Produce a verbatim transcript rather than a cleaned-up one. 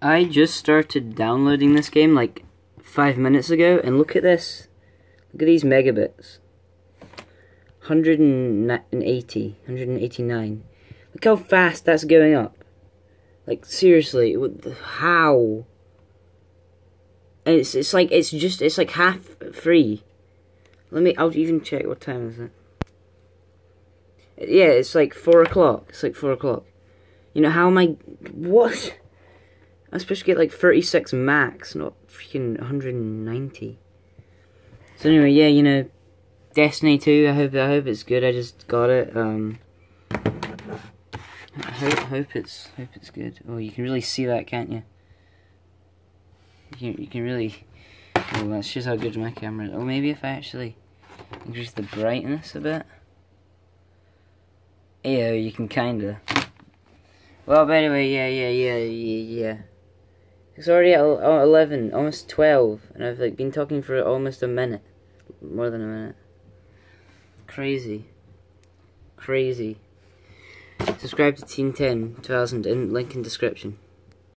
I just started downloading this game like five minutes ago, and look at this. Look at these megabits. one hundred eighty, one hundred eighty-nine. Look how fast that's going up. Like, seriously, how? It's it's like it's just it's like half free. Let me. I'll even check what time is it. Yeah, it's like four o'clock. It's like four o'clock. You know how am I? What? I'm supposed to get like thirty-six max, not freaking one hundred ninety. So anyway, yeah, you know, Destiny two. I hope I hope it's good. I just got it. Um, I hope hope it's hope it's good. Oh, you can really see that, can't you? You you can really. Oh, that's just how good my camera is. Oh, maybe if I actually increase the brightness a bit. Yeah, you can kinda. Well, but anyway, yeah, yeah, yeah, yeah, yeah. It's already at eleven, almost twelve, and I've like been talking for almost a minute, more than a minute. Crazy, crazy. Subscribe to Team ten thousand in link in description.